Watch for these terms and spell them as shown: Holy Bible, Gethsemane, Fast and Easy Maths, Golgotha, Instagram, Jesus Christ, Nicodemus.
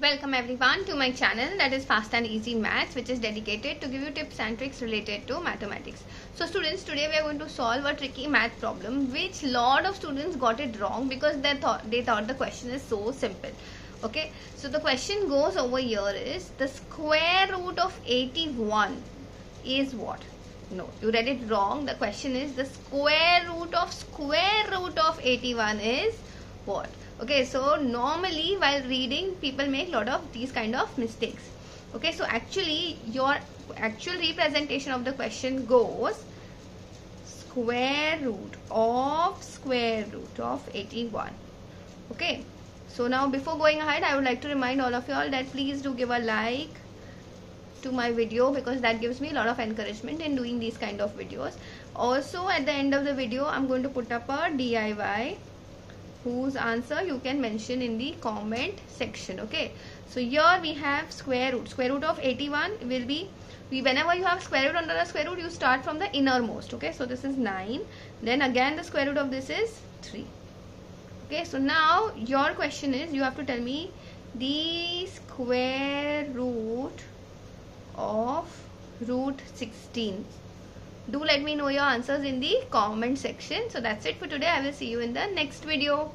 Welcome everyone to my channel, that is Fast and Easy Maths, which is dedicated to give you tips and tricks related to mathematics. So students, today we are going to solve a tricky math problem which lot of students got it wrong because they thought the question is so simple. Okay, so the question goes over here is the square root of 81 is what? No, you read it wrong. The question is the square root of 81 is what? Okay, so normally while reading people make a lot of these kind of mistakes. Okay, so actually your actual representation of the question goes square root of 81. Okay, so now before going ahead I would like to remind all of you all that please do give a like to my video because that gives me a lot of encouragement in doing these kind of videos. Also at the end of the video I'm going to put up a DIY whose answer you can mention in the comment section. Okay, so here we have square root of 81 will be, whenever you have square root under the square root you start from the innermost. Okay, so this is 9, then again the square root of this is 3. Okay, so now your question is you have to tell me the square root of root 16. Do let me know your answers in the comment section. So that's it for today. I will see you in the next video.